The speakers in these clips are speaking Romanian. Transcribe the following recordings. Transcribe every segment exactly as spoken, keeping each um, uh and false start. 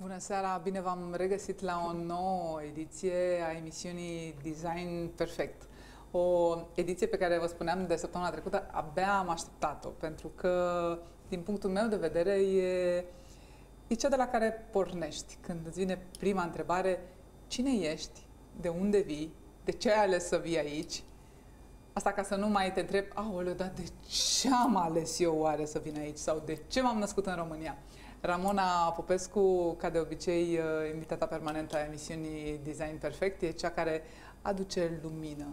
Bună seara, bine v-am regăsit la o nouă ediție a emisiunii Design Perfect. O ediție pe care vă spuneam de săptămâna trecută, abia am așteptat-o, pentru că, din punctul meu de vedere, e, e cea de la care pornești când îți vine prima întrebare: cine ești, de unde vii, de ce ai ales să vii aici? Asta ca să nu mai te întreb: aoleu, dar de ce am ales eu oare să vin aici? Sau de ce m-am născut în România? Ramona Popescu, ca de obicei, invitata permanentă a emisiunii Design Perfect, e cea care aduce lumină.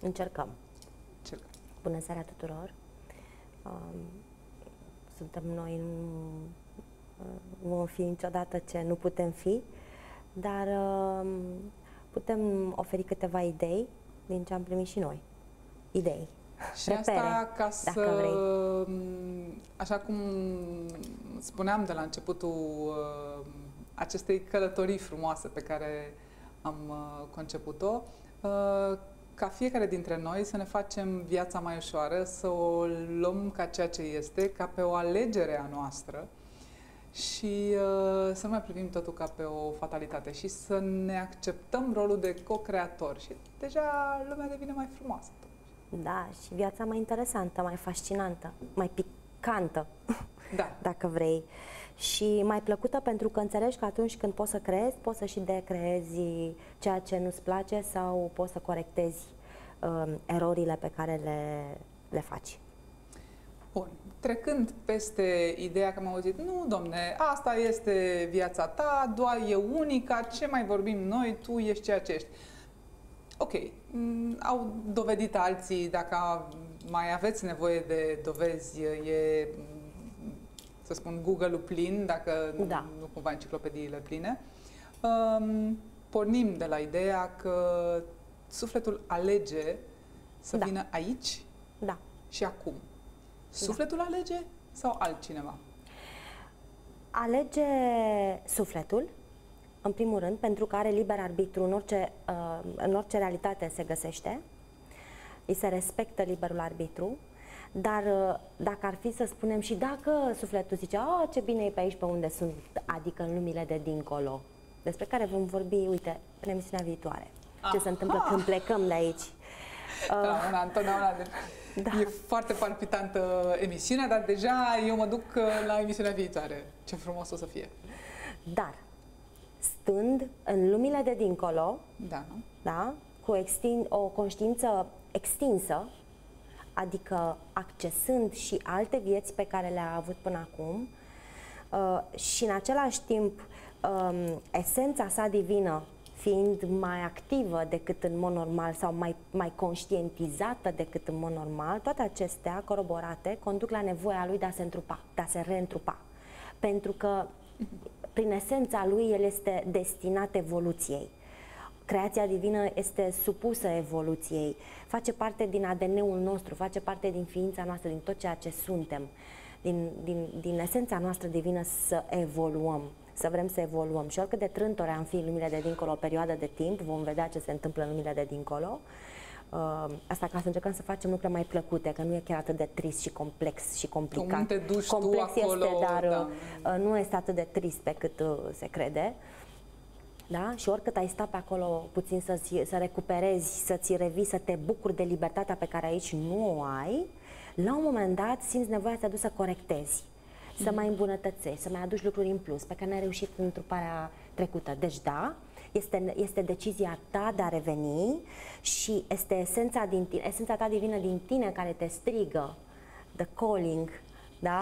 Încercăm. Încercăm. Bună seara tuturor! Suntem noi, nu vom fi niciodată ce nu putem fi, dar putem oferi câteva idei din ce am primit și noi. Idei. Și repere, asta ca să, vrei. Așa cum spuneam de la începutul acestei călătorii frumoase pe care am conceput-o, ca fiecare dintre noi să ne facem viața mai ușoară, să o luăm ca ceea ce este, ca pe o alegere a noastră și să nu mai privim totul ca pe o fatalitate și să ne acceptăm rolul de co-creator și deja lumea devine mai frumoasă. Da, și viața mai interesantă, mai fascinantă, mai picantă, da, dacă vrei. Și mai plăcută, pentru că înțelegi că atunci când poți să creezi, poți să și decreezi ceea ce nu-ți place sau poți să corectezi um, erorile pe care le, le faci. Bun, trecând peste ideea că am auzit: nu, domne, asta este viața ta, doar e unica, ce mai vorbim noi, tu ești ceea ce ești. Ok, au dovedit alții, dacă mai aveți nevoie de dovezi, e, să spun, Google-ul plin, dacă da, nu, nu cumva enciclopediile pline. Um, pornim de la ideea că sufletul alege să da, vină aici da, și acum. Sufletul da, alege sau altcineva? Alege sufletul, în primul rând, pentru că are liber arbitru în orice, în orice realitate se găsește, îi se respectă liberul arbitru, dar dacă ar fi să spunem și dacă sufletul zice: a, ce bine e pe aici, pe unde sunt, adică în lumile de dincolo, despre care vom vorbi, uite, în emisiunea viitoare, aha, ce se întâmplă când plecăm de aici. Da, una, întotdeauna, de... da, e foarte palpitantă emisiunea, dar deja eu mă duc la emisiunea viitoare. Ce frumos o să fie! Dar stând în lumile de dincolo, da, da, cu extin, o conștiință extinsă, adică accesând și alte vieți pe care le-a avut până acum, uh, și în același timp um, esența sa divină fiind mai activă decât în mod normal sau mai, mai conștientizată decât în mod normal, toate acestea coroborate conduc la nevoia lui de a se întrupa, de a se reîntrupa. Pentru că prin esența lui, el este destinat evoluției. Creația divină este supusă evoluției, face parte din A D N-ul nostru, face parte din ființa noastră, din tot ceea ce suntem, din, din, din esența noastră divină să evoluăm, să vrem să evoluăm. Și oricât de trântori am fi în lumile de dincolo o perioadă de timp, vom vedea ce se întâmplă în lumile de dincolo. Asta ca să încercăm să facem lucruri mai plăcute, că nu e chiar atât de trist și complex și complicat. Cum te duci complex tu acolo, este, dar da, nu este atât de trist pe cât se crede. Da? Și oricât ai sta pe acolo puțin să, să recuperezi, să-ți revii, să te bucuri de libertatea pe care aici nu o ai, la un moment dat simți nevoia să te duci să corectezi, mm-hmm, să mai îmbunătățești, să mai aduci lucruri în plus pe care n-ai reușit în întruparea trecută. Deci da, Este, este decizia ta de a reveni și este esența, din tine, esența ta divină din tine care te strigă, the calling, da?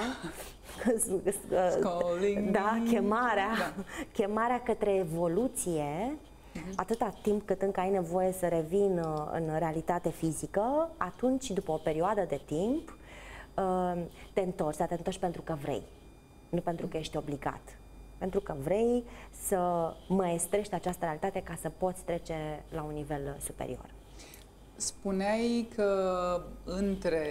Calling. Da, chemarea, da, chemarea către evoluție, uh-huh, atâta timp cât încă ai nevoie să revin în realitate fizică, atunci, după o perioadă de timp, te întorci, te întorci pentru că vrei, nu pentru că ești obligat. Pentru că vrei să măestrești această realitate ca să poți trece la un nivel superior. Spuneai că între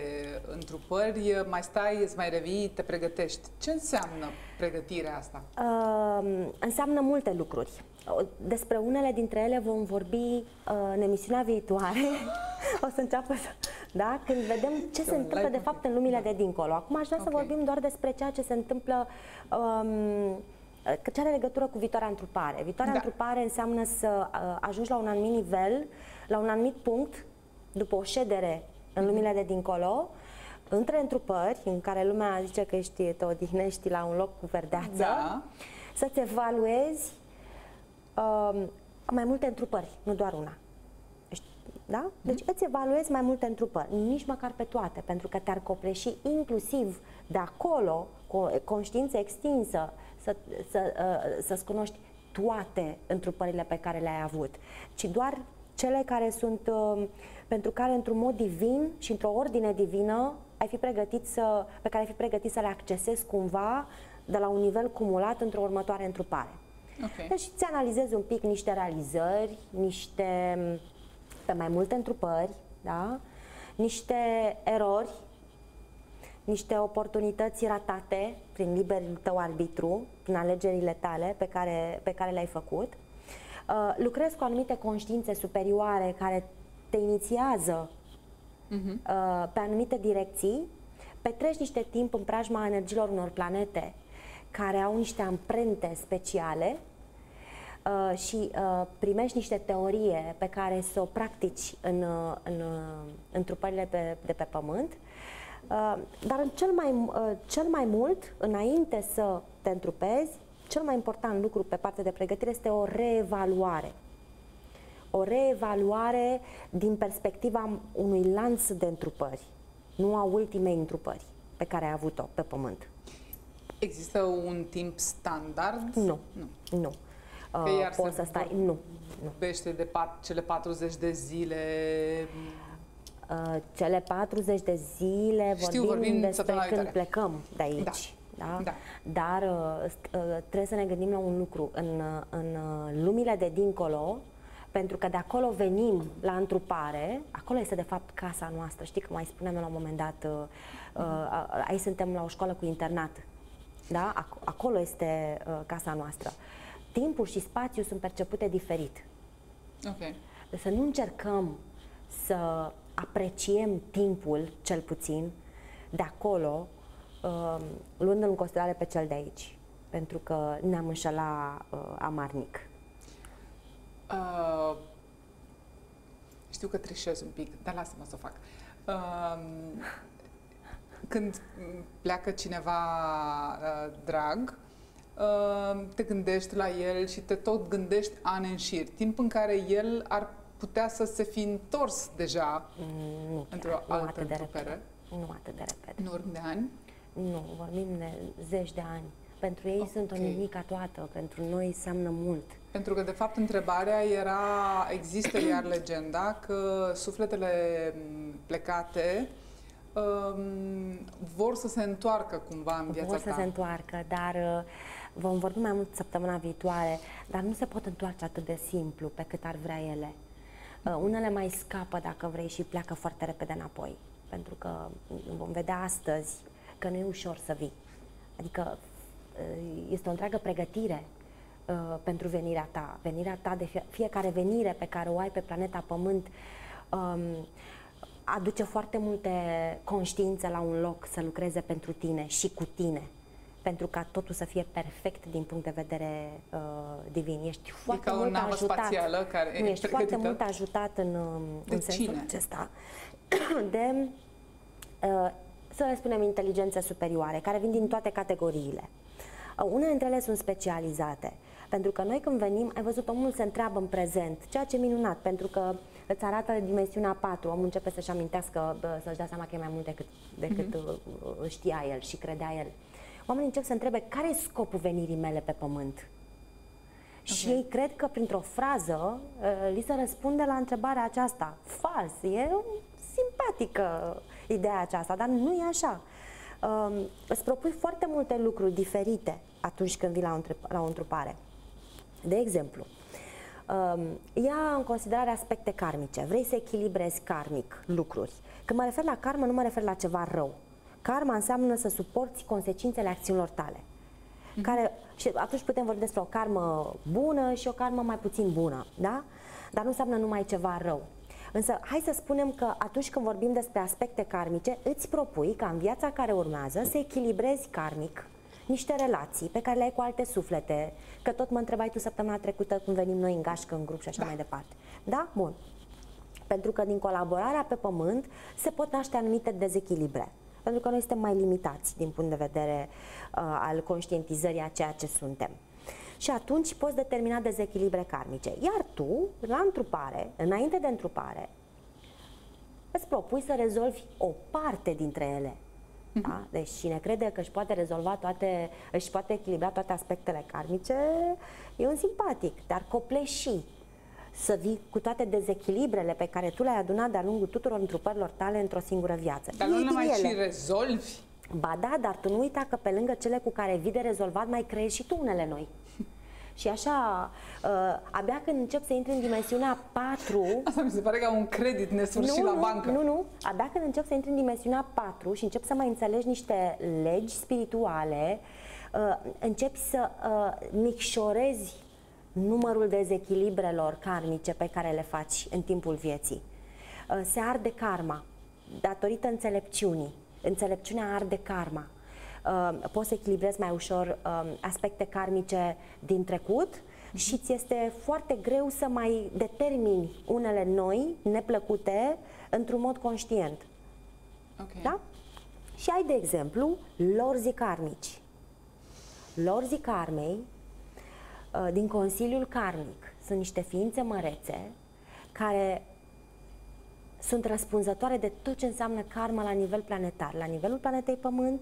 întrupări mai stai, îți mai revii, te pregătești. Ce înseamnă pregătirea asta? Uh, înseamnă multe lucruri. Despre unele dintre ele vom vorbi uh, în emisiunea viitoare. O să înceapă să... Da? Când vedem ce se întâmplă de fapt în lumile de dincolo. Acum aș vrea okay, să vorbim doar despre ceea ce se întâmplă um, ce are legătură cu viitoarea întrupare. Viitoarea da. întrupare înseamnă să ajungi la un anumit nivel, la un anumit punct, după o ședere în lumile de dincolo, între întrupări, în care lumea zice că ești, te odihnești la un loc cu verdeață, da. să-ți evaluezi um, mai multe întrupări, nu doar una. Da? Deci mm-hmm. îți evaluezi mai multe întrupări, nici măcar pe toate, pentru că te-ar copleși inclusiv de acolo, cu o conștiință extinsă, să, să, să-ți cunoști toate întrupările pe care le-ai avut, ci doar cele care sunt, pentru care într-un mod divin și într-o ordine divină ai fi pregătit să, pe care ai fi pregătit să le accesezi cumva de la un nivel cumulat într-o următoare întrupare. Okay. Deci îți analizezi un pic niște realizări, niște pe mai multe întrupări, da? Niște erori, niște oportunități ratate prin liberul tău arbitru, prin alegerile tale pe care, pe care le-ai făcut. Uh, lucrezi cu anumite conștiințe superioare care te inițiază uh-huh. uh, pe anumite direcții, petreci niște timp în preajma energiilor unor planete care au niște amprente speciale uh, și uh, primești niște teorie pe care să o practici în, în, în trupările pe, de pe Pământ. Uh, dar în cel, mai, uh, cel mai mult, înainte să te întrupezi, cel mai important lucru pe partea de pregătire este o reevaluare. O reevaluare din perspectiva unui lanț de întrupări, nu a ultimei întrupări pe care ai avut-o pe Pământ. Există un timp standard? Nu. Nu. nu. Uh, poți să stai. Nu. Vorbește de pat, cele patruzeci de zile. Uh, cele patruzeci de zile Știu, vorbim, vorbim despre când viitoare. plecăm de aici. Da. Da? Da. Dar uh, trebuie să ne gândim la un lucru, în, în lumile de dincolo, pentru că de acolo venim la întrupare, acolo este de fapt casa noastră, știi că mai spuneam la un moment dat, uh, aici suntem la o școală cu internat, da? Acolo este uh, casa noastră. Timpul și spațiul sunt percepute diferit. Okay. Să nu încercăm să apreciem timpul, cel puțin, de acolo, luând în considerare pe cel de aici, pentru că ne-am înșelat uh, amarnic. Uh, știu că trișez un pic, dar lasă-mă să o fac. Uh, când pleacă cineva uh, drag, uh, te gândești la el și te tot gândești ani în șir, timp în care el ar putea să se fi întors deja într-o altă întrupere. Nu atât de repede. În urmă de ani? Nu, vorbim de zeci de ani. Pentru ei okay. sunt o nimica toată, pentru noi înseamnă mult. Pentru că, de fapt, întrebarea era, există iar legenda că sufletele plecate um, vor să se întoarcă cumva în viața Vor ta. să se întoarcă, dar vom vorbi mai mult săptămâna viitoare, dar nu se pot întoarce atât de simplu pe cât ar vrea ele. Uh, unele mai scapă, dacă vrei, și pleacă foarte repede înapoi. Pentru că vom vedea astăzi că nu e ușor să vii. Adică este o întreagă pregătire uh, pentru venirea ta. Venirea ta, de fie, fiecare venire pe care o ai pe planeta Pământ um, aduce foarte multe conștiințe la un loc să lucreze pentru tine și cu tine, pentru ca totul să fie perfect din punct de vedere uh, divin. Ești foarte mult navă ajutat. Spațială care nu, ești pregătită. foarte mult ajutat în, în sensul cine? acesta de uh, să le spunem inteligențe superioare, care vin din toate categoriile. Unele dintre ele sunt specializate, pentru că noi când venim, ai văzut, omul se întreabă în prezent, ceea ce e minunat, pentru că îți arată dimensiunea patru, omul începe să-și amintească, să-și dea seama că e mai mult decât, decât uh-huh. știa el și credea el. Oamenii încep să întrebe, care e scopul venirii mele pe Pământ? Okay. Și ei cred că printr-o frază li se răspunde la întrebarea aceasta. Fals, e simpatică ideea aceasta, dar nu e așa. Îți propui foarte multe lucruri diferite atunci când vii la o întrupare. De exemplu, ia în considerare aspecte karmice. Vrei să echilibrezi karmic lucruri. Când mă refer la karma, nu mă refer la ceva rău. Karma înseamnă să suporți consecințele acțiunilor tale. Care, și atunci putem vorbi despre o karmă bună și o karmă mai puțin bună, da? Dar nu înseamnă numai ceva rău. Însă, hai să spunem că atunci când vorbim despre aspecte karmice, îți propui ca în viața care urmează să echilibrezi karmic niște relații pe care le ai cu alte suflete, că tot mă întrebai tu săptămâna trecută cum venim noi în gașcă, în grup și așa da. mai departe. Da? Bun. Pentru că din colaborarea pe pământ se pot naște anumite dezechilibre. Pentru că noi suntem mai limitați din punct de vedere uh, al conștientizării a ceea ce suntem. Și atunci poți determina dezechilibre karmice. Iar tu, la întrupare, înainte de întrupare, îți propui să rezolvi o parte dintre ele. Uh-huh. Da? Deci cine crede că își poate rezolva toate, își poate echilibra toate aspectele karmice, e un simpatic, dar copleșii. Să vii cu toate dezechilibrele pe care tu le-ai adunat de-a lungul tuturor întrupărilor tale într-o singură viață. Dar nu le mai ele. și rezolvi? Ba da, dar tu nu uita că pe lângă cele cu care vii de rezolvat, mai creezi și tu unele noi. Și așa, uh, abia când încep să intri în dimensiunea patru... Asta mi se pare ca un credit nesfârșit la bancă. Nu, nu, abia când încep să intri în dimensiunea patru și încep să mai înțelegi niște legi spirituale, uh, începi să uh, micșorezi numărul dezechilibrelor karmice pe care le faci în timpul vieții. Se arde karma datorită înțelepciunii. Înțelepciunea arde karma. Poți să echilibrezi mai ușor aspecte karmice din trecut și ți este foarte greu să mai determini unele noi, neplăcute, într-un mod conștient. Okay. Da? Și ai, de exemplu, lorzii karmici. Lorzii karmei din Consiliul Karmic sunt niște ființe mărețe care sunt răspunzătoare de tot ce înseamnă karma la nivel planetar, la nivelul planetei Pământ,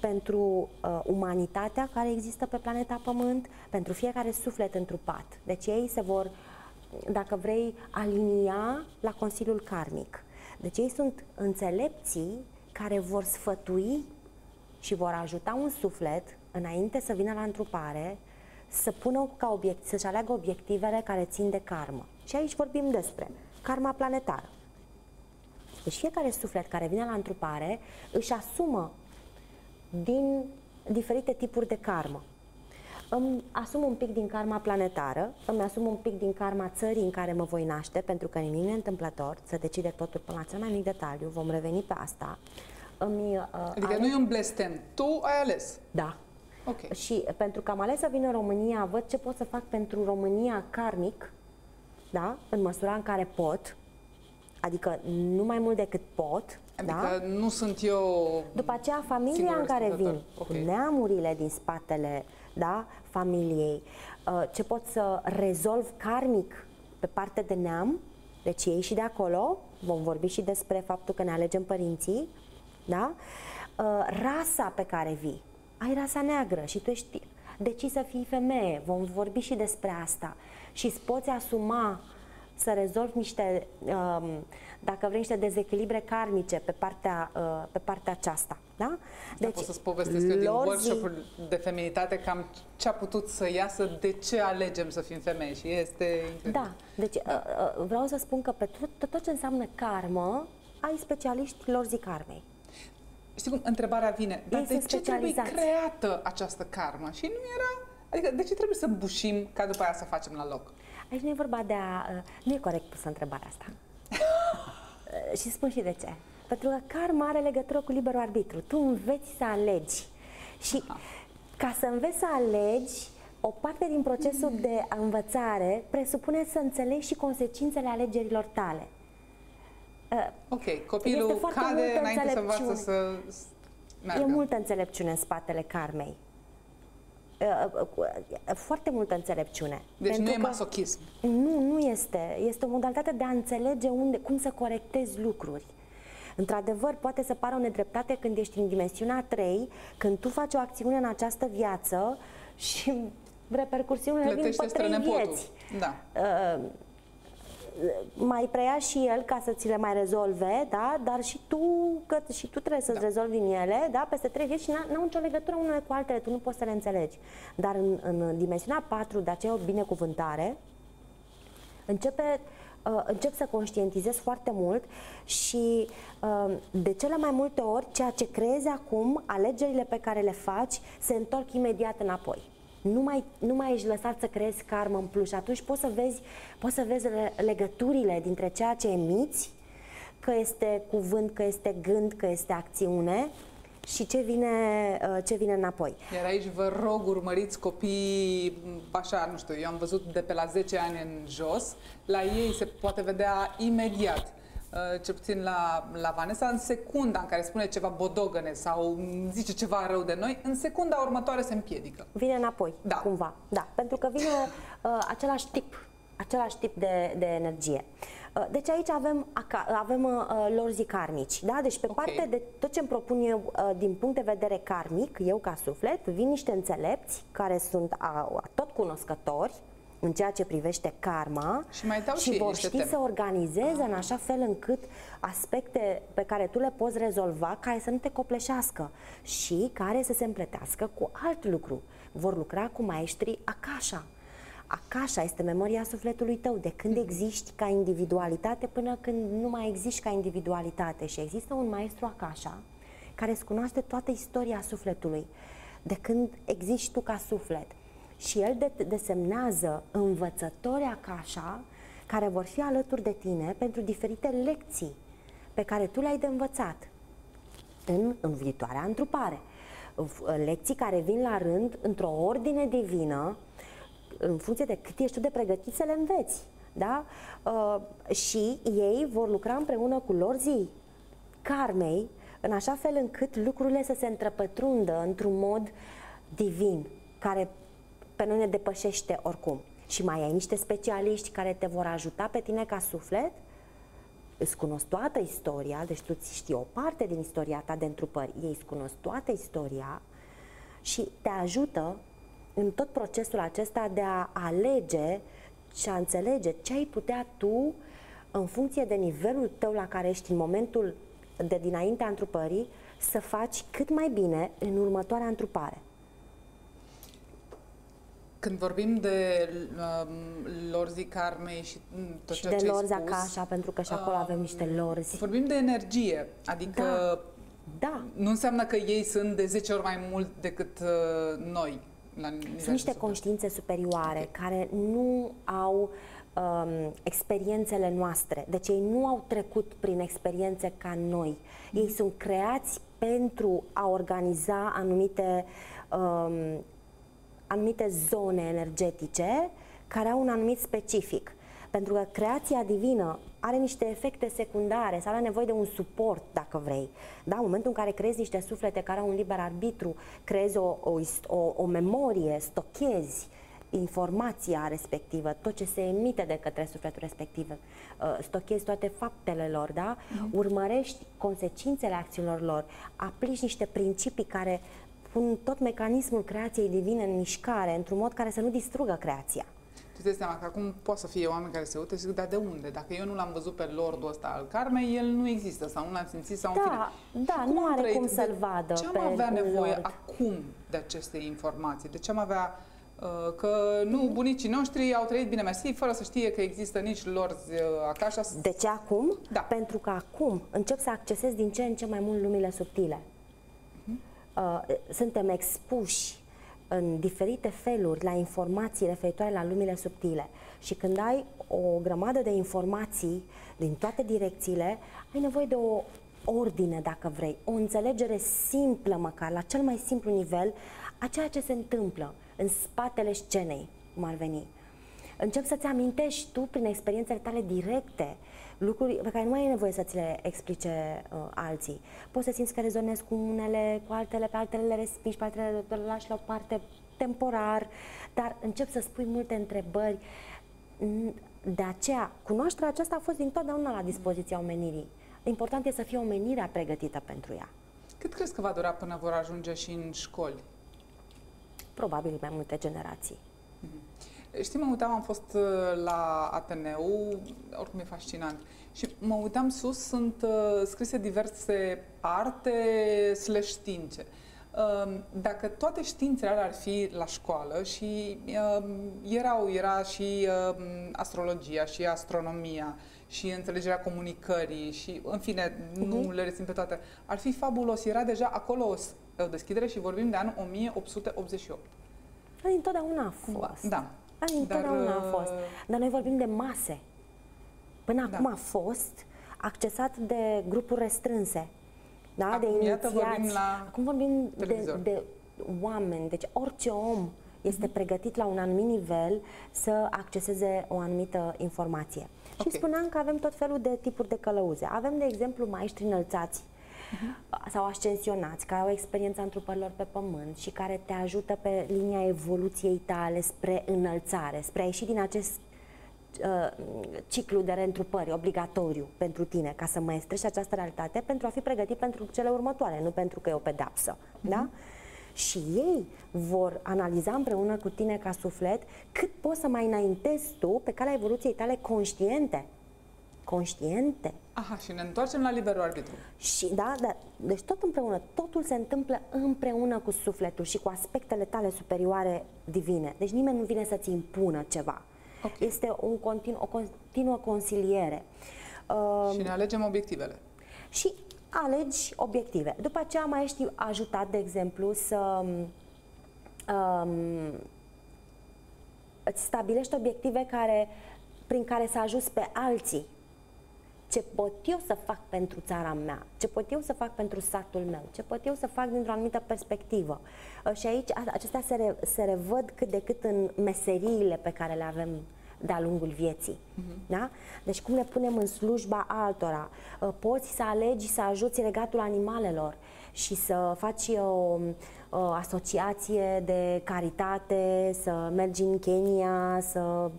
pentru uh, umanitatea care există pe planeta Pământ, pentru fiecare suflet întrupat. Deci ei se vor, dacă vrei, alinia la Consiliul Karmic. Deci ei sunt înțelepții care vor sfătui și vor ajuta un suflet înainte să vină la întrupare să pună ca obiect, să-și aleagă obiectivele care țin de karmă. Și aici vorbim despre karma planetară. Deci fiecare suflet care vine la întrupare își asumă din diferite tipuri de karmă. Îmi asum un pic din karma planetară, îmi asum un pic din karma țării în care mă voi naște, pentru că nimic nu e întâmplător, să decide totul până la cel mai mic detaliu, vom reveni pe asta. Îmi, uh, adică ale... nu e un blestem, tu ai ales. Da. Okay. Și pentru că am ales să vin în România, văd ce pot să fac pentru România karmic, da? În măsura în care pot, adică nu mai mult decât pot. Adică da? nu sunt eu... După aceea, familia în care vin, okay. neamurile din spatele da? familiei, ce pot să rezolv karmic pe parte de neam, deci ei și de acolo, vom vorbi și despre faptul că ne alegem părinții, da? Rasa pe care vii. Ai rasa neagră și tu ești decis să fii femeie, vom vorbi și despre asta și îți poți asuma să rezolvi niște, dacă vrei, niște dezechilibre karmice pe partea, pe partea aceasta. Da? Deci, pot să-ți povestesc lorzii... din workshop-uri de feminitate cam ce a putut să iasă, de ce alegem să fim femei și este... Da, deci da. vreau să spun că pe tot, tot ce înseamnă karmă, ai specialiști lorzii karmei. Știi cum? Întrebarea vine, dar de ce trebuie creată această karmă? Și nu era... Adică de ce trebuie să bușim ca după aia să facem la loc? Aici nu e vorba de a... Nu e corect pusă întrebarea asta. Și spun și de ce. Pentru că karma are legătură cu liberul arbitru. Tu înveți să alegi. Și Aha. ca să înveți să alegi, o parte din procesul mm. de învățare presupune să înțelegi și consecințele alegerilor tale. Ok, copilul cade înainte să învață să meargă. E multă înțelepciune în spatele karmei. Foarte multă înțelepciune. Deci nu e masochism. Nu, nu este. Este o modalitate de a înțelege unde, cum să corectezi lucruri. Într-adevăr, poate să pară o nedreptate când ești în dimensiunea trei, când tu faci o acțiune în această viață și repercursiunile vin pe trei vieți. Da. Uh, mai preia și el ca să ți le mai rezolve, da? Dar și tu, că și tu trebuie să-ți da. rezolvi din ele, da? Peste trei vieți și n-au nicio legătură unele cu altele, tu nu poți să le înțelegi. Dar în, în dimensiunea patru, de aceea o binecuvântare, începe, uh, încep să conștientizezi foarte mult și uh, de cele mai multe ori, ceea ce creezi acum, alegerile pe care le faci, se întorc imediat înapoi. Nu mai, nu mai ești lăsat să creezi karmă în plus și atunci poți să vezi, poți să vezi legăturile dintre ceea ce emiți, că este cuvânt, că este gând, că este acțiune și ce vine, ce vine înapoi. Iar aici vă rog, urmăriți copiii, așa, nu știu, eu am văzut de pe la zece ani în jos, la ei se poate vedea imediat, cel puțin la, la Vanessa, în secunda în care spune ceva bodogăne sau zice ceva rău de noi, în secunda următoare se împiedică. Vine înapoi, da, cumva, da, pentru că vine uh, același tip, același tip de, de energie. Deci aici avem, avem uh, lorzii karmici, da? Deci pe okay. parte de tot ce îmi propun eu uh, din punct de vedere karmic, eu ca suflet, vin niște înțelepți care sunt uh, tot cunoscători în ceea ce privește karma și, mai și, și vor ști teme. să organizeze ah. în așa fel încât aspecte pe care tu le poți rezolva, care să nu te copleșească și care să se împletească cu alt lucru. Vor lucra cu maestrii Akasha. Akasha este memoria sufletului tău, de când existi ca individualitate până când nu mai existi ca individualitate. Și există un maestru Akasha care îți cunoaște toată istoria sufletului, de când existi tu ca suflet. Și el desemnează învățători Akasha care vor fi alături de tine pentru diferite lecții pe care tu le-ai de învățat în viitoarea întrupare. Lecții care vin la rând într-o ordine divină, în funcție de cât ești tu de pregătit să le înveți, da? Uh, și ei vor lucra împreună cu lorzii karmei, în așa fel încât lucrurile să se întrepătrundă într-un mod divin, care pe noi ne depășește oricum. Și mai ai niște specialiști care te vor ajuta pe tine ca suflet, îți cunosc toată istoria, deci tu știi o parte din istoria ta de întrupări, ei îți cunosc toată istoria și te ajută în tot procesul acesta de a alege și a înțelege ce ai putea tu în funcție de nivelul tău la care ești în momentul de dinaintea întrupării să faci cât mai bine în următoarea întrupare. Când vorbim de um, lorzii karmei și tot și ceea de ce lorzi ai spus, Akasha, pentru că și acolo um, avem niște lorzi. Vorbim de energie, adică da. Da. nu înseamnă că ei sunt de zece ori mai mult decât uh, noi. Sunt niște conștiințe superioare okay. care nu au um, experiențele noastre. Deci ei nu au trecut prin experiențe ca noi. Ei mm. sunt creați pentru a organiza anumite, um, anumite zone energetice care au un anumit specific. Pentru că creația divină are niște efecte secundare sau are nevoie de un suport, dacă vrei. Da? În momentul în care creezi niște suflete care au un liber arbitru, creezi o, o, o, o memorie, stochezi informația respectivă, tot ce se emite de către sufletul respectiv, stochezi toate faptele lor, da? Urmărești consecințele acțiunilor lor, aplici niște principii care pun tot mecanismul creației divine în mișcare, într-un mod care să nu distrugă creația. Tu îți dai seama că acum poate să fie oameni care se uită și zic, dar de unde? Dacă eu nu l-am văzut pe lordul ăsta al karmei, el nu există sau nu l-am simțit sau în fine. Da, da, nu are cum să-l vadă. Ce am avea nevoie acum de aceste informații? De ce am avea că nu, bunicii noștri au trăit bine mersi, fără să știe că există nici lorzi Akasha? De ce acum? Da. Pentru că acum încep să accesez din ce în ce mai mult lumile subtile. Uh-huh. Suntem expuși în diferite feluri la informații referitoare la lumile subtile și când ai o grămadă de informații din toate direcțiile, ai nevoie de o ordine, dacă vrei, o înțelegere simplă măcar, la cel mai simplu nivel, a ceea ce se întâmplă în spatele scenei, cum ar veni. Încep să-ți amintești tu, prin experiențele tale directe, lucruri pe care nu mai ai nevoie să ți le explice uh, alții. Poți să simți că rezonezi cu unele, cu altele, pe altele le respingi, pe altele le lași la o parte temporar, dar încep să spui multe întrebări. De aceea, cunoașterea aceasta a fost dintotdeauna la dispoziția omenirii. Important e să fie omenirea pregătită pentru ea. Cât crezi că va dura până vor ajunge și în școli? Probabil mai multe generații. Mm-hmm. Știi, mă uitam, am fost la Ateneu, oricum e fascinant, și mă uitam sus, sunt uh, scrise diverse arte slash științe. Uh, dacă toate științele alea ar fi la școală și uh, erau, era și uh, astrologia, și astronomia, și înțelegerea comunicării, și în fine, uh-huh. nu le rețin pe toate, ar fi fabulos, era deja acolo o deschidere și vorbim de anul o mie opt sute optzeci și opt. Întotdeauna a fost. Da. Întotdeauna a fost. Dar noi vorbim de mase. Până acum a fost accesat de grupuri restrânse. da? Acum, de inițiați. Vorbim la Acum vorbim de, de oameni, deci orice om este mm-hmm. pregătit la un anumit nivel să acceseze o anumită informație. Okay. Și spuneam că avem tot felul de tipuri de călăuze. Avem, de exemplu, maestri înălțați uh-huh. sau ascensionați, care au experiența întrupărilor pe pământ și care te ajută pe linia evoluției tale spre înălțare, spre a ieși din acest uh, ciclu de reîntrupări obligatoriu pentru tine, ca să maestrești această realitate, pentru a fi pregătit pentru cele următoare, nu pentru că e o pedapsă. Uh-huh. Da? Și ei vor analiza împreună cu tine ca suflet cât poți să mai înaintezi tu pe calea evoluției tale conștiente. Conștiente. Aha, și ne întoarcem la liberul arbitru. Și da, da, deci tot împreună, totul se întâmplă împreună cu sufletul și cu aspectele tale superioare divine. Deci nimeni nu vine să-ți impună ceva. Okay. Este un continu, o continuă consiliere. Și ne alegem obiectivele. Și alegi obiective. După aceea mai ești ajutat, de exemplu, să um, îți stabilești obiective care, prin care să ajuți pe alții. Ce pot eu să fac pentru țara mea? Ce pot eu să fac pentru satul meu? Ce pot eu să fac dintr-o anumită perspectivă? Și aici acestea se, re, se revăd cât de cât în meseriile pe care le avem de-a lungul vieții. Uh-huh. Da? Deci cum ne punem în slujba altora. Poți să alegi să ajuți regatul animalelor și să faci o, o asociație de caritate, să mergi în Kenya, să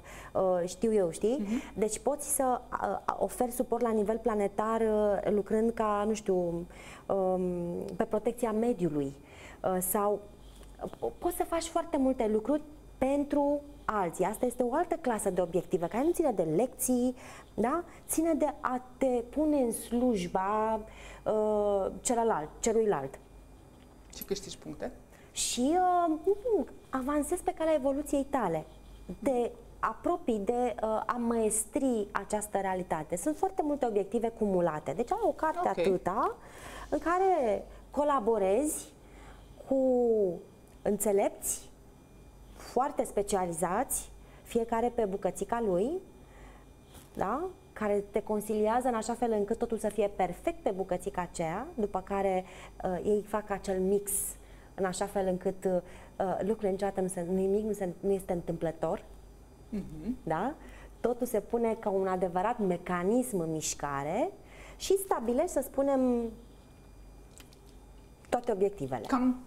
știu eu, știi? Uh-huh. Deci poți să oferi suport la nivel planetar lucrând ca, nu știu, pe protecția mediului. Sau poți să faci foarte multe lucruri pentru alții. Asta este o altă clasă de obiective care nu ține de lecții, da? Ține de a te pune în slujba uh, celălalt, celuilalt. Și câștigi puncte? Și uh, avansezi pe calea evoluției tale. Te apropii de uh, a măestri această realitate. Sunt foarte multe obiective cumulate. Deci ai o carte okay. atâta în care colaborezi cu înțelepți foarte specializați, fiecare pe bucățica lui, da? Care te consiliază în așa fel încât totul să fie perfect pe bucățica aceea, după care uh, ei fac acel mix în așa fel încât uh, lucrurile niciodată, nu se, nimic nu, se, nu este întâmplător, uh-huh. da? Totul se pune ca un adevărat mecanism în mișcare și stabilești, să spunem, toate obiectivele. Cam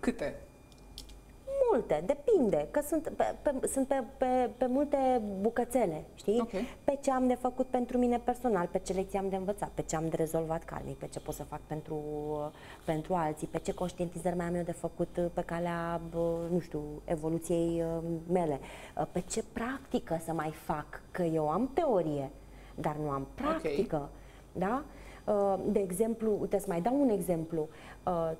câte? Multe, depinde, că sunt pe, pe, sunt pe, pe, pe multe bucățele, știi? Okay. Pe ce am de făcut pentru mine personal, pe ce lecții am de învățat, pe ce am de rezolvat karmic, pe ce pot să fac pentru, pentru alții, pe ce conștientizări mai am eu de făcut pe calea, nu știu, evoluției mele, pe ce practică să mai fac, că eu am teorie, dar nu am practică, okay. da? De exemplu, uite, să mai dau un exemplu.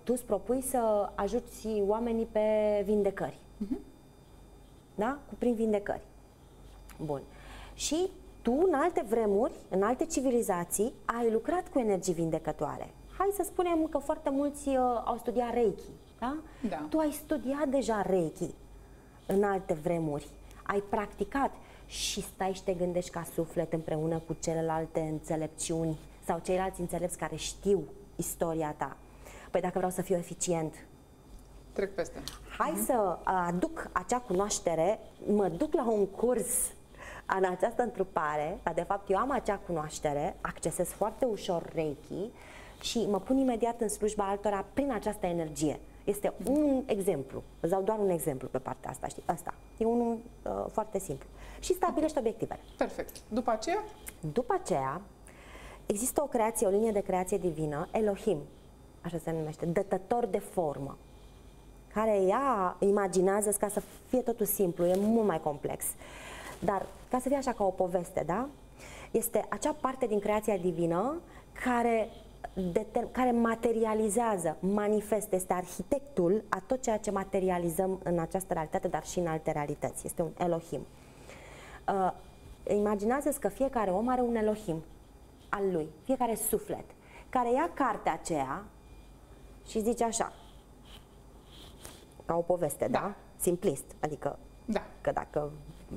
Tu îți propui să ajuți oamenii pe vindecări. Uh-huh. Da? Prin vindecări. Bun. Și tu, în alte vremuri, în alte civilizații, ai lucrat cu energii vindecătoare. Hai să spunem că foarte mulți uh, au studiat Reiki. Da? Da. Tu ai studiat deja Reiki în alte vremuri. Ai practicat și stai și te gândești ca suflet împreună cu celelalte înțelepciuni sau ceilalți înțelepți care știu istoria ta. Păi dacă vreau să fiu eficient, trec peste. Hai uh-huh. să aduc acea cunoaștere, mă duc la un curs în această întrupare, dar de fapt eu am acea cunoaștere, accesez foarte ușor Reiki și mă pun imediat în slujba altora prin această energie. Este uh-huh. un exemplu, îți dau doar un exemplu pe partea asta, știi? Asta e unul uh, foarte simplu. Și stabilești uh-huh. obiectivele. Perfect. După aceea? După aceea, există o creație, o linie de creație divină, Elohim, așa se numește, dătător de formă, care ea imaginează, ca să fie totul simplu, e mult mai complex. Dar, ca să fie așa ca o poveste, da? Este acea parte din creația divină care, care materializează, manifestă, este arhitectul a tot ceea ce materializăm în această realitate, dar și în alte realități. Este un Elohim. Uh, imaginează-ți că fiecare om are un Elohim al lui, fiecare suflet, care ia cartea aceea și zice așa, ca o poveste, da? da? Simplist, adică da. Că dacă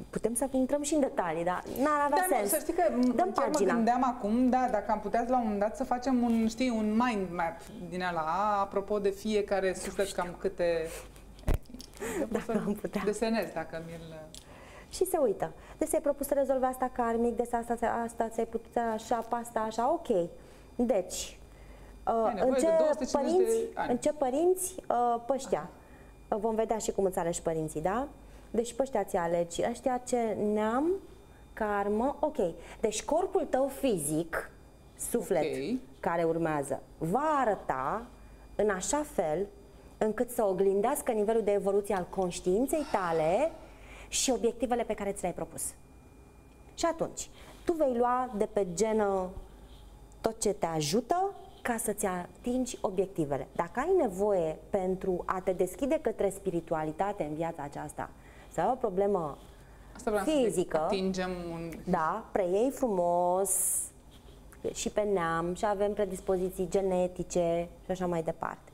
putem să intrăm și în detalii, dar n-ar avea da, sens. Nu, să știi că dăm pagina. Mă gândeam acum, da, dacă am putea la un moment dat să facem un, știi, un mind map din ala, apropo de fiecare suflet, cam câte... Dacă am putea. Desenez, dacă mi-l... Și se uită. Deci ți-ai propus să rezolvi asta karmic, deci asta, asta ți-ai putut așa, asta, așa, ok. Deci, bine, în, ce de părinți, în ce părinți pe ăștia? Vom vedea și cum îți alegi părinții, da? Deci pe ăștia ți alegi, ăștia ce neam, karmă, ok. Deci corpul tău fizic, suflet, okay, care urmează, va arăta în așa fel încât să oglindească nivelul de evoluție al conștiinței tale și obiectivele pe care ți le-ai propus. Și atunci, tu vei lua de pe genă tot ce te ajută ca să-ți atingi obiectivele. Dacă ai nevoie pentru a te deschide către spiritualitate în viața aceasta, să ai o problemă asta fizică, atingem un... da, preiei frumos și pe neam și avem predispoziții genetice și așa mai departe.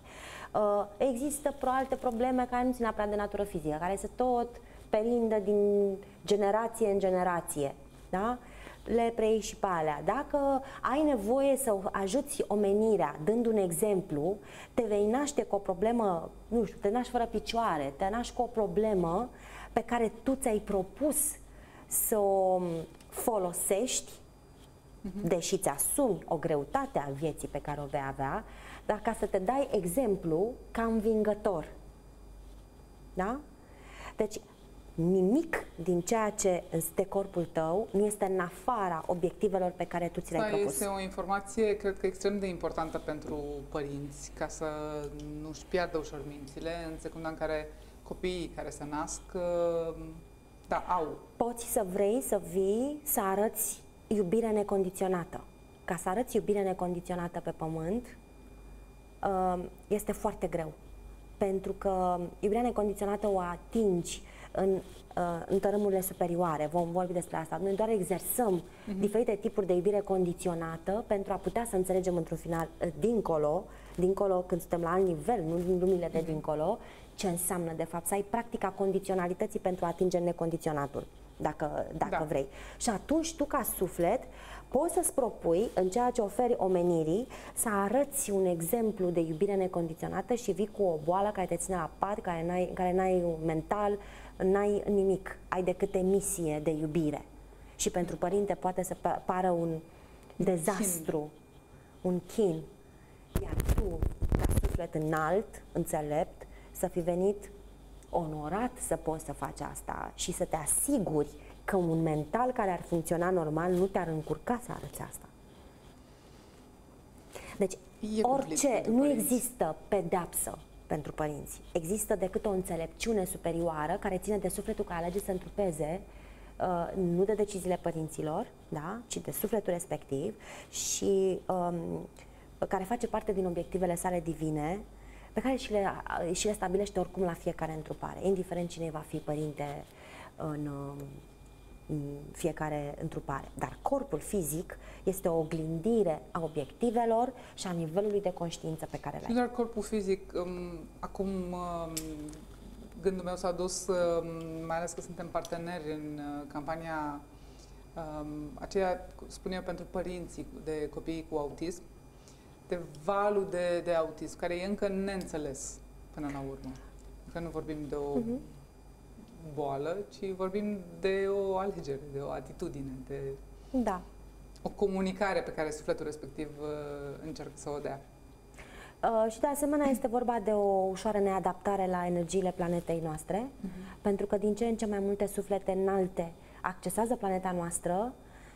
Există alte probleme care nu țin neapărat de natură fizică, care se tot perindă din generație în generație, da? Le preiei și pe alea. Dacă ai nevoie să ajuți omenirea dând un exemplu, te vei naște cu o problemă, nu știu, te naști fără picioare, te naști cu o problemă pe care tu ți-ai propus să o folosești, uh-huh, deși ți-asumi o greutate a vieții pe care o vei avea, dar ca să te dai exemplu ca învingător. Da? Deci, nimic din ceea ce este corpul tău nu este în afara obiectivelor pe care tu ți le-ai propus. Este o informație, cred că, extrem de importantă pentru părinți, ca să nu-și piardă ușor mințile în secunda în care copiii care se nasc, da, au. Poți să vrei să vii să arăți iubire necondiționată. Ca să arăți iubire necondiționată pe pământ, este foarte greu. Pentru că iubirea necondiționată o atingi în, în tărâmurile superioare, vom vorbi despre asta. Noi doar exersăm uh-huh. diferite tipuri de iubire condiționată pentru a putea să înțelegem într-un final dincolo, dincolo când suntem la alt nivel, nu din lumile de uh-huh. dincolo, ce înseamnă de fapt să ai practica condiționalității pentru a atinge necondiționatul, dacă, dacă da. vrei. Și atunci tu, ca suflet, poți să-ți propui, în ceea ce oferi omenirii, să arăți un exemplu de iubire necondiționată și vii cu o boală care te ține la pat, care n-ai mental, n-ai nimic, ai decât emisie de iubire. Și pentru părinte poate să pară un dezastru, un chin. Iar tu, ca suflet înalt, înțelept, să fi venit onorat să poți să faci asta și să te asiguri că un mental care ar funcționa normal nu te-ar încurca să arăți asta. Deci, orice, nu există pedeapsă pentru părinți. Există decât o înțelepciune superioară care ține de sufletul care alege să întrupeze, uh, nu de deciziile părinților, da, ci de sufletul respectiv și um, care face parte din obiectivele sale divine, pe care și le, și le stabilește oricum la fiecare întrupare, indiferent cine va fi părinte în... Uh, fiecare întrupare. Dar corpul fizic este o oglindire a obiectivelor și a nivelului de conștiință pe care le ai. Doar corpul fizic, acum gândul meu s-a dus, mai ales că suntem parteneri în campania aceea, spun eu, pentru părinții de copii cu autism, de valul de, de autism, care e încă neînțeles până la urmă. Că nu vorbim de o uh-huh. boală, ci vorbim de o alegere, de o atitudine, de da. o comunicare pe care sufletul respectiv încearcă să o dea. Uh, și de asemenea este vorba de o ușoară neadaptare la energiile planetei noastre, uh-huh. pentru că din ce în ce mai multe suflete înalte accesează planeta noastră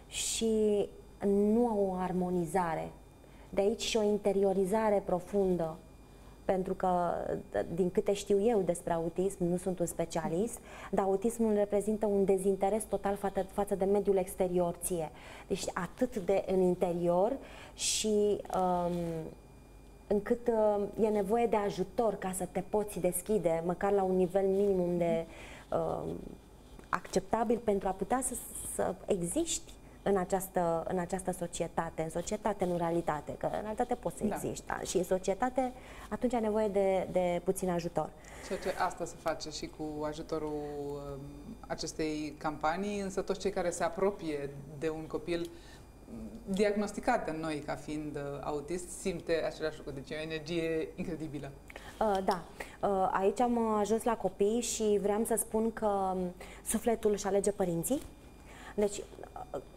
și nu au o armonizare. De aici și o interiorizare profundă. Pentru că, din câte știu eu despre autism, nu sunt un specialist, dar autismul reprezintă un dezinteres total față de mediul exterior ție. Deci atât de în interior și um, încât uh, e nevoie de ajutor ca să te poți deschide, măcar la un nivel minimum de uh, acceptabil, pentru a putea să, să existi în această, în această societate, în societate, nu în realitate, că în realitate poți să existi, da. Și în societate atunci ai nevoie de, de puțin ajutor. Ceea ce asta se face și cu ajutorul acestei campanii, însă toți cei care se apropie de un copil diagnosticat de noi ca fiind autist simte același lucru, deci e o energie incredibilă. Da, aici am ajuns la copii și vreau să spun că sufletul își alege părinții. Deci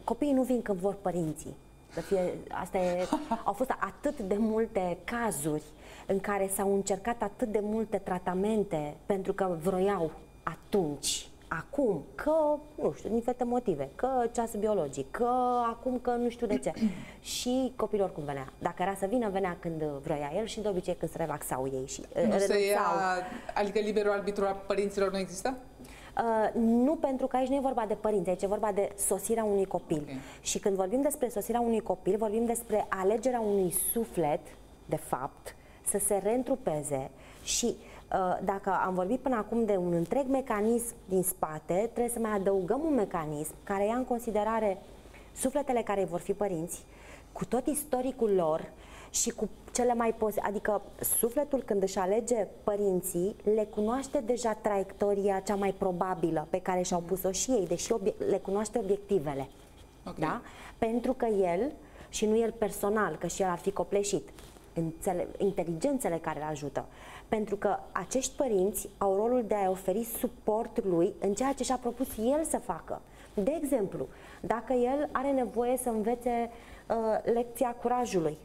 copiii nu vin când vor părinții. Să fie, asta e, au fost atât de multe cazuri în care s-au încercat atât de multe tratamente pentru că vroiau atunci, acum, că, nu știu, din fete motive, că ceas biologic, că acum, că nu știu de ce. Și copiilor oricum venea. Dacă era să vină, venea când vroia el și de obicei când se relaxau ei. Și, nu se ia, adică liberul arbitru al părinților nu există? Uh, nu, pentru că aici nu e vorba de părinți, aici e vorba de sosirea unui copil. Okay. Și când vorbim despre sosirea unui copil, vorbim despre alegerea unui suflet, de fapt, să se reîntrupeze și uh, dacă am vorbit până acum de un întreg mecanism din spate, trebuie să mai adăugăm un mecanism care ia în considerare sufletele care vor fi părinți, cu tot istoricul lor și cu cele mai pozitive, adică sufletul când își alege părinții, le cunoaște deja traiectoria cea mai probabilă pe care și-au pus-o și ei, deși le cunoaște obiectivele. Okay. Da? Pentru că el, și nu el personal, că și el ar fi copleșit, inteligențele care le ajută. Pentru că acești părinți au rolul de a oferi suport lui în ceea ce și-a propus el să facă. De exemplu, dacă el are nevoie să învețe uh, lecția curajului,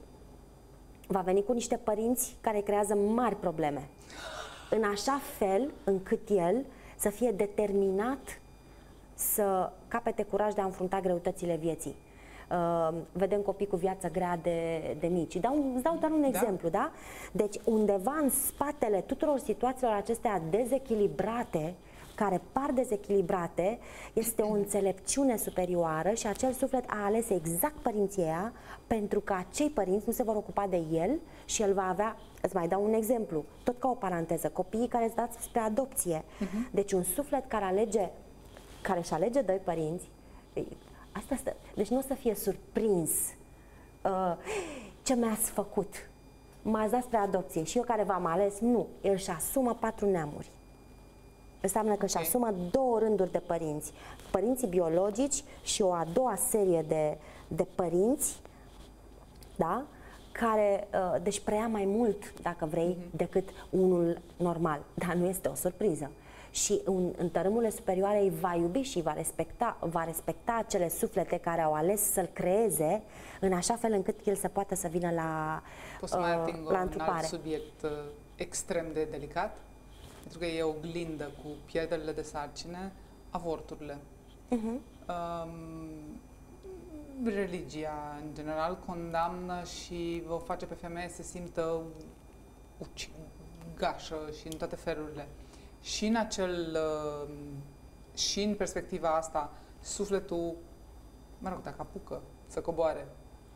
va veni cu niște părinți care creează mari probleme. În așa fel încât el să fie determinat să capete curaj de a înfrunta greutățile vieții. Uh, vedem copii cu viață grea de, de mici. Dau, îți dau doar un da. exemplu, da? Deci undeva în spatele tuturor situațiilor acestea dezechilibrate, care par dezechilibrate, este o înțelepciune superioară și acel suflet a ales exact părinții ea, pentru că acei părinți nu se vor ocupa de el și el va avea, îți mai dau un exemplu, tot ca o paranteză, copiii care îți dați spre adopție. Uh-huh. Deci un suflet care alege, care își alege doi părinți, asta stă, deci nu o să fie surprins uh, ce mi-ați făcut, m-ați dat spre adopție și eu care v-am ales, nu, el își asumă patru neamuri. Înseamnă că își asumă două rânduri de părinți, părinții biologici și o a doua serie de, de părinți, da? Care, deci preia mai mult, dacă vrei, decât unul normal, dar nu este o surpriză. Și în, în tărâmurile superioare îi va iubi și va respecta, va respecta acele suflete care au ales să-l creeze în așa fel încât el să poată să vină la Poți uh, să mai ating la un alt subiect uh, extrem de delicat? Pentru că e o oglindă cu pierderile de sarcine, avorturile. Uh-huh. Um, religia, în general, condamnă și o face pe femeie să simtă ucigașă și în toate felurile. Și în acel, uh, și în perspectiva asta, sufletul, mă rog, dacă apucă să coboare,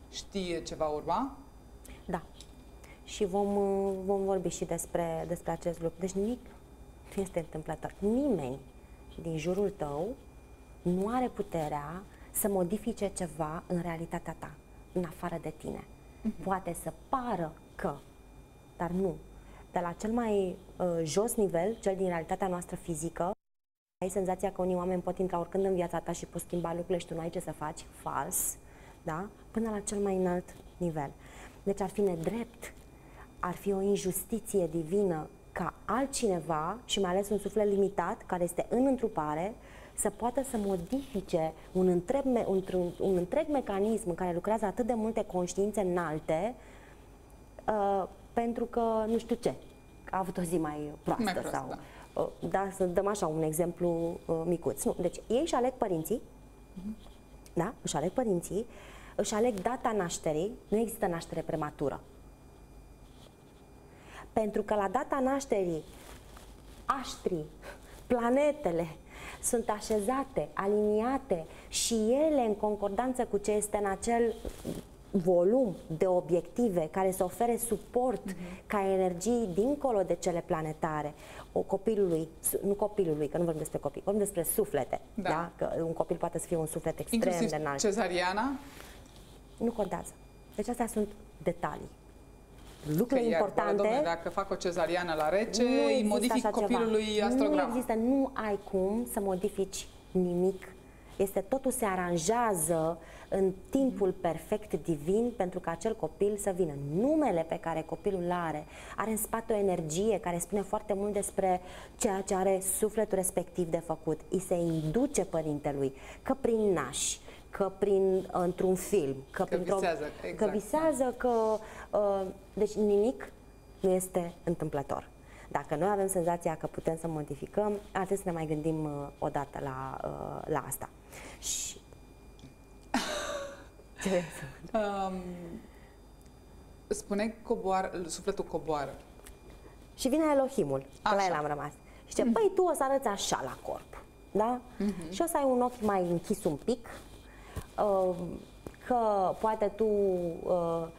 știe ce va urma? Da. Și vom, vom vorbi și despre, despre acest lucru. Deci nimic nu este întâmplător. Nimeni din jurul tău nu are puterea să modifice ceva în realitatea ta, în afară de tine. Uh-huh. Poate să pară că, dar nu. De la cel mai uh, jos nivel, cel din realitatea noastră fizică, ai senzația că unii oameni pot intra oricând în viața ta și pot schimba lucrurile și tu nu ai ce să faci, fals, da? Până la cel mai înalt nivel. Deci ar fi nedrept, ar fi o injustiție divină ca altcineva, și mai ales un suflet limitat, care este în întrupare, să poată să modifice un întreg, un, un întreg mecanism în care lucrează atât de multe conștiințe înalte, uh, pentru că nu știu ce, a avut o zi mai proastă. Mai prost, sau, da. Uh, da, să dăm așa un exemplu uh, micuț. Nu, deci ei își aleg părinții, uh-huh. da, își aleg părinții, își aleg data nașterii, nu există naștere prematură. Pentru că la data nașterii, aștrii, planetele sunt așezate, aliniate și ele în concordanță cu ce este în acel volum de obiective care să ofere suport mm-hmm. ca energii dincolo de cele planetare o copilului, nu copilului, că nu vorbim despre copii, vorbim despre suflete, da. Da? Că un copil poate să fie un suflet extrem inclusiv de înalt. Cezariana? Nu contează. Deci astea sunt detalii. Lucruri că, importante. Iar, doamne, dacă fac o cezariană la rece, îi modific copilului astrograma. Nu există, nu ai cum să modifici nimic. Este totul se aranjează în timpul perfect divin pentru ca acel copil să vină. Numele pe care copilul are, are în spate o energie care spune foarte mult despre ceea ce are sufletul respectiv de făcut. Îi se induce părintelui că prin nași, că prin, într-un film, că, că visează, exact. Că, visează, că uh, deci nimic nu este întâmplător. Dacă noi avem senzația că putem să modificăm, ar trebui să ne mai gândim uh, odată la, uh, la asta. Și... um, spune coboară, sufletul coboară. Și vine Elohimul, așa. La el am rămas. Și zice, mm. păi tu o să arăți așa la corp, da? Mm -hmm. Și o să ai un ochi mai închis un pic, că poate tu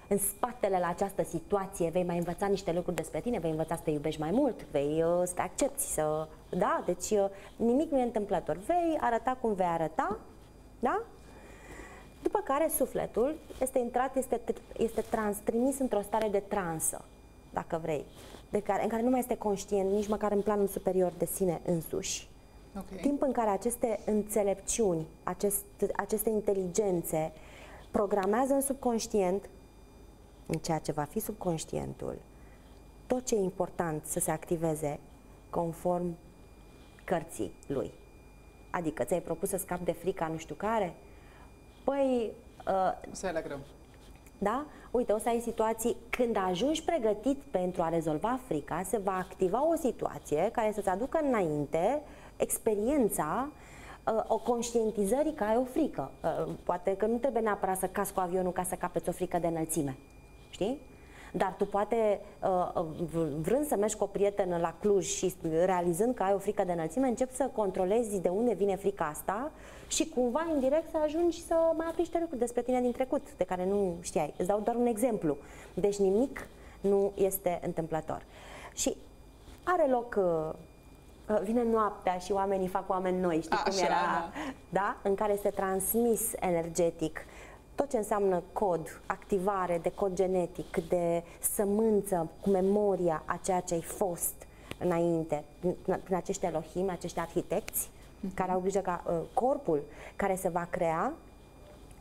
în spatele la această situație vei mai învăța niște lucruri despre tine, vei învăța să te iubești mai mult, vei să te accepti, să... Da? Deci nimic nu e întâmplător. Vei arăta cum vei arăta, da? După care sufletul este intrat, este, este trans, trimis într-o stare de transă, dacă vrei, de care, în care nu mai este conștient nici măcar în planul superior de sine însuși. Okay. Timp în care aceste înțelepciuni, acest, aceste inteligențe programează în subconștient, în ceea ce va fi subconștientul, tot ce e important să se activeze conform cărții lui. Adică ți-ai propus să scapi de frica nu știu care? Păi... Uh, o să ai la greu. Da? Uite, o să ai situații, când ajungi pregătit pentru a rezolva frica, se va activa o situație care să-ți aducă înainte experiența uh, o conștientizării că ai o frică. Uh, poate că nu trebuie neapărat să cazi cu avionul ca să capeți o frică de înălțime, știi? Dar tu poate, uh, vrând să mergi cu o prietenă la Cluj și realizând că ai o frică de înălțime, începi să controlezi de unde vine frica asta și cumva indirect să ajungi să mai afli niște lucruri despre tine din trecut, de care nu știai. Îți dau doar un exemplu. Deci nimic nu este întâmplător. Și are loc... Uh, vine noaptea și oamenii fac oameni noi, știi cum era? Da. Da? În care este transmis energetic tot ce înseamnă cod, activare de cod genetic, de sămânță cu memoria a ceea ce ai fost înainte, prin acești Elohim, acești arhitecți, mm-hmm. care au grijă ca uh, corpul care se va crea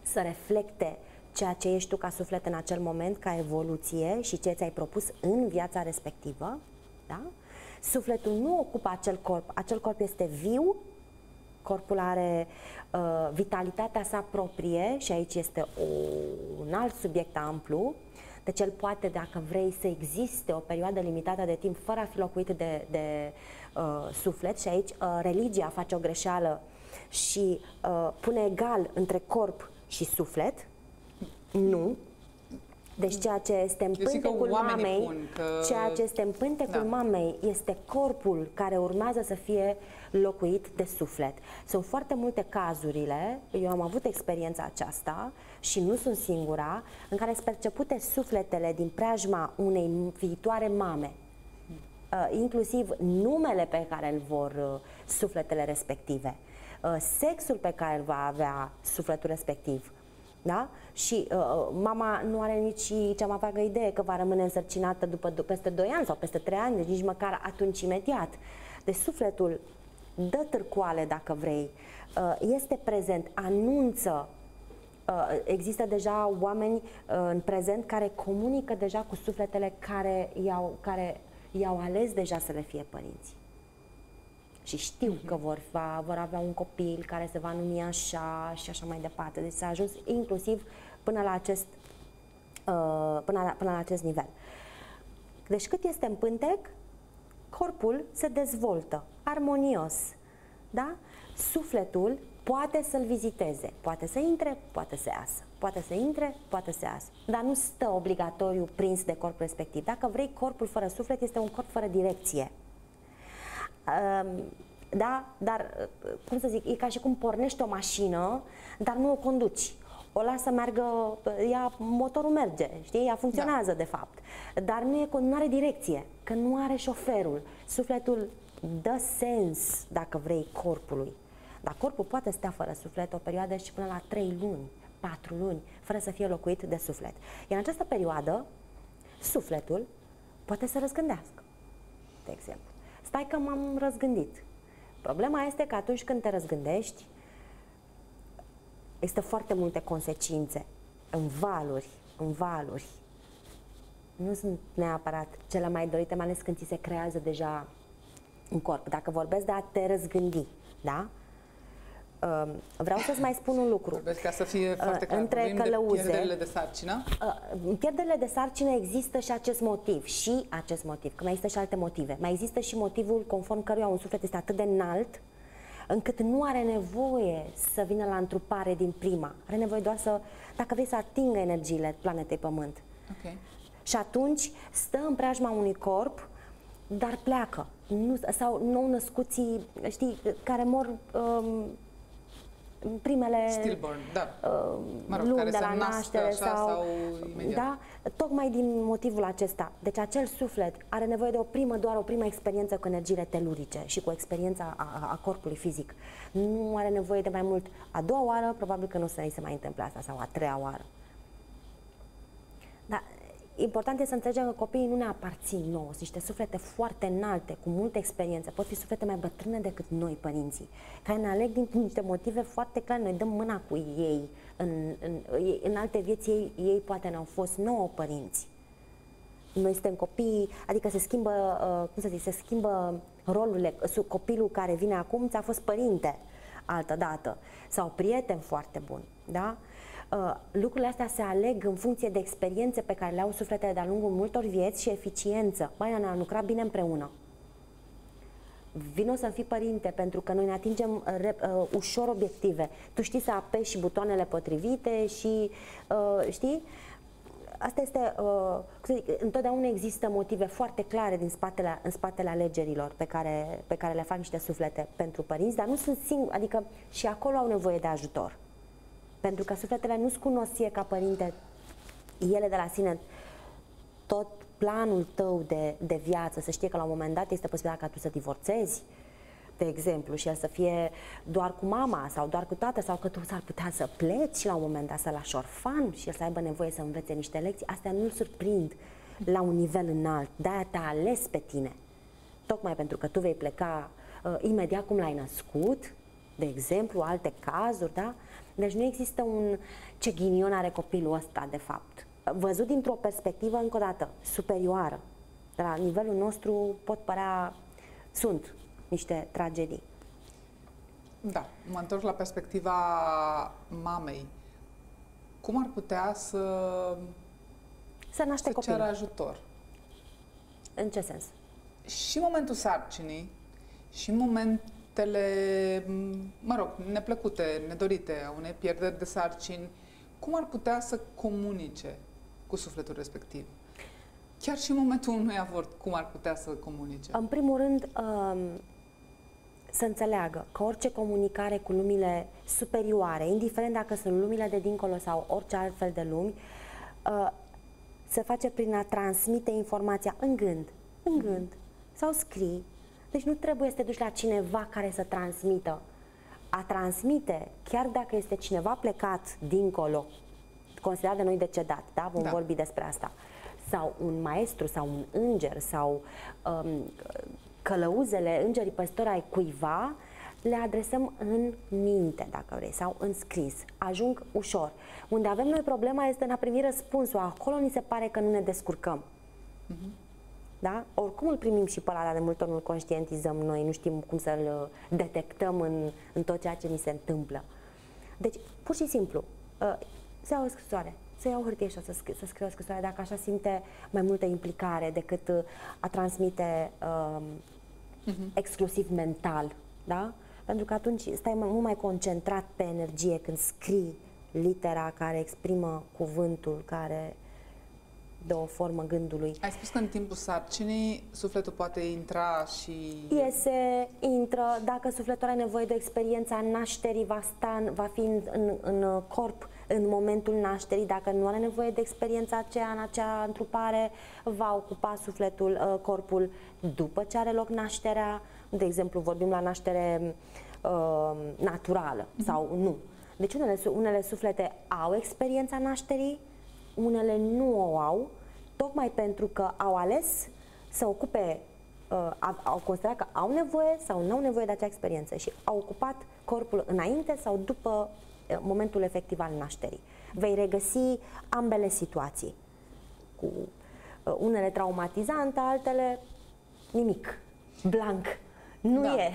să reflecte ceea ce ești tu ca suflet în acel moment, ca evoluție și ce ți-ai propus în viața respectivă, da? Sufletul nu ocupă acel corp, acel corp este viu, corpul are uh, vitalitatea sa proprie și aici este o, un alt subiect amplu, deci el poate, dacă vrei, să existe o perioadă limitată de timp fără a fi locuit de, de uh, suflet și aici uh, religia face o greșeală și uh, pune egal între corp și suflet, nu. Deci ceea ce este în pântecul mamei, că... ceea ce este în pântecul da. mamei este corpul care urmează să fie locuit de suflet. Sunt foarte multe cazurile, eu am avut experiența aceasta și nu sunt singura, în care sunt percepute sufletele din preajma unei viitoare mame. Uh, inclusiv numele pe care îl vor uh, sufletele respective, uh, sexul pe care îl va avea sufletul respectiv. Da? Și uh, mama nu are nici cea mai vagă idee că va rămâne însărcinată după, peste doi ani sau peste trei ani, deci nici măcar atunci imediat. Deci sufletul dă târcoale, dacă vrei, uh, este prezent, anunță. Uh, există deja oameni uh, în prezent care comunică deja cu sufletele care i-au, care i-au ales deja să le fie părinți. Și știu că vor, va, vor avea un copil care se va numi așa și așa mai departe. Deci s-a ajuns inclusiv până la acest, uh, până la, până la acest nivel. Deci cât este în pântec, corpul se dezvoltă armonios. Da? Sufletul poate să-l viziteze, poate să intre, poate să iasă, poate să intre, poate să iasă. Dar nu stă obligatoriu prins de corpul respectiv. Dacă vrei, corpul fără suflet este un corp fără direcție. Da, dar, cum să zic, e ca și cum pornești o mașină, dar nu o conduci. o las să meargă, ea, motorul merge, știi, ea funcționează, da, de fapt, dar nu, e, nu are direcție, că nu are șoferul. Sufletul dă sens, dacă vrei, corpului, dar corpul poate sta fără suflet o perioadă și până la trei luni, patru luni, fără să fie locuit de suflet. Iar în această perioadă, sufletul poate să răzgândească, de exemplu. Stai că m-am răzgândit. Problema este că atunci când te răzgândești, există foarte multe consecințe, în valuri, în valuri. Nu sunt neapărat cele mai dorite, mai ales când ți se creează deja în corp. Dacă vorbesc de a te răzgândi, da? Vreau să-ți mai spun un lucru. Vorbesc ca să fie foarte clar. Între călăuze, pierderile de sarcină? Pierderile de sarcină există și acest motiv. Și acest motiv, că mai există și alte motive. Mai există și motivul conform căruia un suflet este atât de înalt încât nu are nevoie să vină la întrupare din prima. Are nevoie doar să, dacă vrei, să atingă energiile planetei Pământ. Okay. Și atunci stă în preajma unui corp, dar pleacă. Nu, sau nou-născuții, știi, care mor... Um, primele Stillborn, da. Mă rog, luni care de la naștere așa, sau, sau imediat. Da, tocmai din motivul acesta. Deci acel suflet are nevoie de o primă, doar o primă experiență cu energiile telurice și cu experiența a, a corpului fizic. Nu are nevoie de mai mult. A doua oară probabil că nu o să îi se mai întâmple asta, sau a treia oară. Dar important este să înțelegem că copiii nu ne aparțin nouă, sunt niște suflete foarte înalte, cu multe experiențe, pot fi suflete mai bătrâne decât noi, părinții, care ne aleg din niște motive foarte clare, noi dăm mâna cu ei, în, în, în alte vieți ei, ei poate ne-au fost nouă părinți. Noi suntem copii, adică se schimbă, cum să zic, se schimbă rolurile, copilul care vine acum ți-a fost părinte altă dată, sau prieten foarte bun, da? Uh, lucrurile astea se aleg în funcție de experiențe pe care le au sufletele de-a lungul multor vieți și eficiență. Mai ne-am lucrat bine împreună. Vino să-mi fii părinte, pentru că noi ne atingem uh, uh, ușor obiective. Tu știi să apeși și butoanele potrivite și uh, știi? Asta este, uh, întotdeauna există motive foarte clare din spatele, în spatele alegerilor pe care, pe care le fac niște suflete pentru părinți, dar nu sunt singuri, adică și acolo au nevoie de ajutor. Pentru că sufletele nu-ți cunosc fie ca părinte, ele de la sine, tot planul tău de, de viață, să știe că la un moment dat este posibilitatea ca tu să divorțezi, de exemplu, și el să fie doar cu mama sau doar cu tată, sau că tu s-ar putea să pleci și la un moment dat să-l lași orfan și el să aibă nevoie să învețe niște lecții. Astea nu-l surprind la un nivel înalt, de-aia te-a ales pe tine. Tocmai pentru că tu vei pleca uh, imediat cum l-ai născut, de exemplu, alte cazuri, da? Deci nu există un ce ghinion are copilul ăsta, de fapt. Văzut dintr-o perspectivă, încă o dată, superioară. De la nivelul nostru pot părea, sunt niște tragedii. Da, mă întorc la perspectiva mamei. Cum ar putea să, să naște copilul, să ceară ajutor? În ce sens? Și în momentul sarcinii, și în momentul Tele, mă rog, neplăcute, nedorite, a unei pierderi de sarcini, cum ar putea să comunice cu sufletul respectiv? Chiar și în momentul unui avort, cum ar putea să comunice? În primul rând, să înțeleagă că orice comunicare cu lumile superioare, indiferent dacă sunt lumile de dincolo sau orice altfel de lumi, se face prin a transmite informația în gând, în gând, sau scrii. Deci nu trebuie să te duci la cineva care să transmită. A transmite, chiar dacă este cineva plecat dincolo, considerat de noi decedat, da? Vom da. vorbi despre asta. Sau un maestru, sau un înger, sau um, călăuzele, îngerii păstori ai cuiva, le adresăm în minte, dacă vrei, sau în scris. Ajung ușor. Unde avem noi problema este în a primi răspunsul. Acolo ni se pare că nu ne descurcăm. Mm-hmm. Da? Oricum îl primim și pe ăla, de multe ori nu-l conștientizăm noi, nu știm cum să-l detectăm în, în tot ceea ce ni se întâmplă. Deci, pur și simplu, să iau o scrisoare, să iau o hârtie și să, să scriu o scrisoare, dacă așa simte mai multă implicare decât a transmite um, uh-huh. exclusiv mental. Da? Pentru că atunci stai mai, mult mai concentrat pe energie când scrii litera care exprimă cuvântul, care de o formă gândului. Ai spus că în timpul sarcinii sufletul poate intra și... Iese, intră, dacă sufletul are nevoie de experiența nașterii, va sta, va fi în, în, în corp în momentul nașterii, dacă nu are nevoie de experiența aceea, în acea întrupare, va ocupa sufletul, corpul, după ce are loc nașterea. De exemplu, vorbim la naștere uh, naturală sau nu. Deci unele, unele suflete au experiența nașterii, unele nu o au, tocmai pentru că au ales să ocupe, uh, au considerat că au nevoie sau nu au nevoie de acea experiență și au ocupat corpul înainte sau după uh, momentul efectiv al nașterii. Vei regăsi ambele situații, cu uh, unele traumatizante, altele nimic, blank, nu da. e,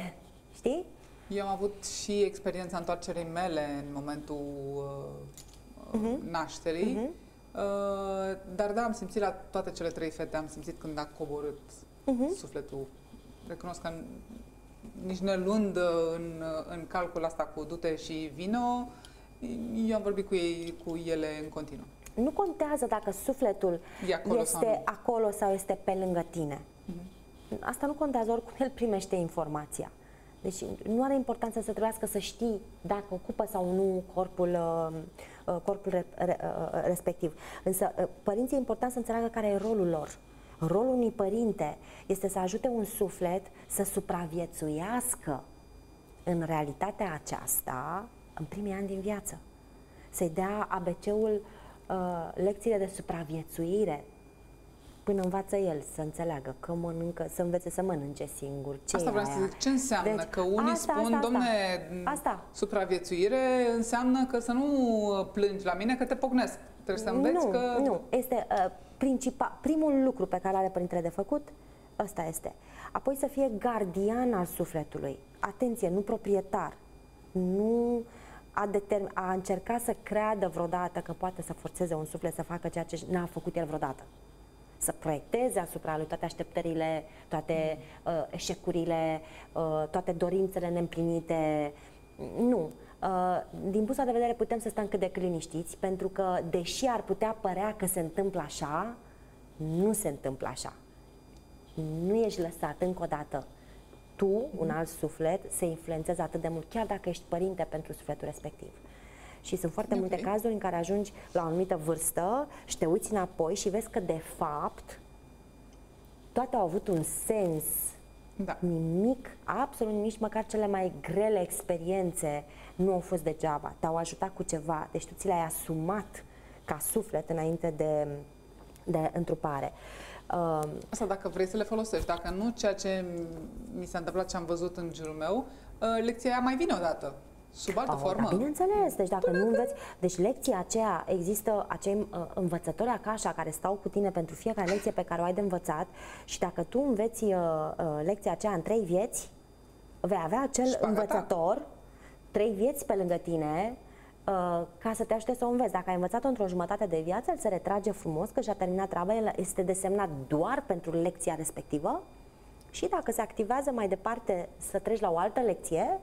știi? Eu am avut și experiența întoarcerii mele în momentul uh, uh-huh. nașterii, uh-huh. uh, dar da, am simțit la toate cele trei fete, am simțit când a coborât uh-huh. sufletul. Recunosc că nici ne luând în, în calcul asta cu du-te și vino, eu am vorbit cu, ei, cu ele în continuu. Nu contează dacă sufletul acolo este sau acolo sau este pe lângă tine. Uh-huh. Asta nu contează, oricum el primește informația. Deci nu are importanță să trebuiască să știi dacă ocupă sau nu corpul, corpul respectiv. Însă părinții e important să înțeleagă care e rolul lor. Rolul unui părinte este să ajute un suflet să supraviețuiască în realitatea aceasta în primii ani din viață. Să-i dea A B C-ul lecțiile de supraviețuire până învață el să înțeleagă că mănâncă, să învețe să mănânce singur. Ce asta vreau să zic, ce înseamnă? Deci, că unii asta, spun, asta, domne, asta. supraviețuire înseamnă că să nu plângi la mine că te pocnesc. Trebuie să înveți nu, că... Nu, este uh, principal, primul lucru pe care are părintele de făcut, ăsta este. Apoi să fie gardian al sufletului. Atenție, nu proprietar. Nu a, a încerca să creadă vreodată că poate să forțeze un suflet să facă ceea ce n-a făcut el vreodată. Să proiecteze asupra lui toate așteptările, toate uh, eșecurile, uh, toate dorințele neîmplinite. Nu. Uh, din punctul de vedere putem să stăm cât de cât liniștiți, pentru că, deși ar putea părea că se întâmplă așa, nu se întâmplă așa. Nu ești lăsat încă o dată. Tu, un alt suflet, se influențează atât de mult, chiar dacă ești părinte pentru sufletul respectiv. Și sunt foarte multe okay. cazuri în care ajungi la o anumită vârstă și te uiți înapoi și vezi că, de fapt, toate au avut un sens. Da. Nimic, absolut nici măcar cele mai grele experiențe nu au fost degeaba. Te-au ajutat cu ceva, deci tu ți le-ai asumat ca suflet înainte de, de întrupare. Uh, Asta dacă vrei să le folosești, dacă nu, ceea ce mi s-a întâmplat și am văzut în jurul meu, uh, lecția aia mai vine odată. Sub altă oh, formă. Da, bineînțeles, deci dacă Până nu înveți... Deci lecția aceea, există acei uh, învățători Akasha care stau cu tine pentru fiecare lecție pe care o ai de învățat și dacă tu înveți uh, uh, lecția aceea în trei vieți, vei avea acel Spagata. învățător trei vieți pe lângă tine uh, ca să te ajute să o înveți. Dacă ai învățat-o într-o jumătate de viață, el se retrage frumos că și-a terminat treaba, el este desemnat doar pentru lecția respectivă și dacă se activează mai departe să treci la o altă lecție,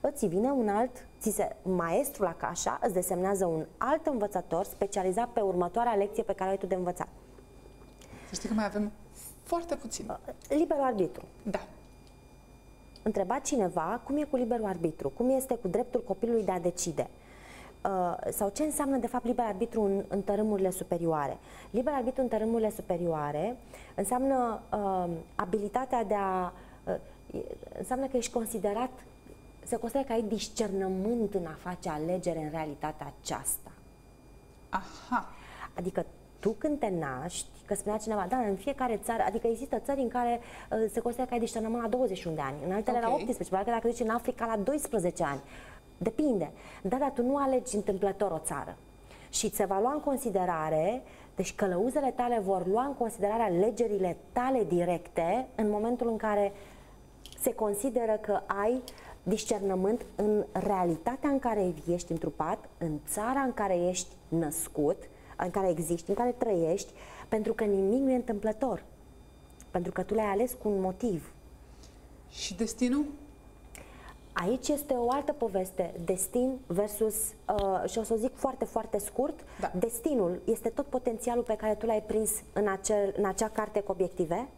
îți vine un alt, ți se, maestrul Akasha îți desemnează un alt învățător specializat pe următoarea lecție pe care o ai tu de învățat. Să știi că mai avem foarte puțin. Liberul arbitru. Da. Întreba cineva cum e cu liberul arbitru, cum este cu dreptul copilului de a decide sau ce înseamnă de fapt liber arbitru în, în tărâmurile superioare. Liber arbitru în tărâmurile superioare înseamnă uh, abilitatea de a... Uh, înseamnă că ești considerat se consideră că ai discernământ în a face alegere în realitatea aceasta. Aha. Adică tu când te naști, că spunea cineva, da, în fiecare țară, adică există țări în care uh, se consideră că ai discernământ la douăzeci și unu de ani, în altele okay. la optsprezece, pentru că dacă zici în Africa la doisprezece ani, depinde. Da, dar tu nu alegi întâmplător o țară. Și se va lua în considerare, deci călăuzele tale vor lua în considerare alegerile tale directe în momentul în care se consideră că ai discernământ în realitatea în care ești întrupat, în țara în care ești născut, în care existi, în care trăiești, pentru că nimic nu e întâmplător. Pentru că tu l-ai ales cu un motiv. Și destinul? Aici este o altă poveste. Destin versus, uh, și o să o zic foarte, foarte scurt, da. Destinul este tot potențialul pe care tu l-ai prins în, acel, în acea carte cu obiective.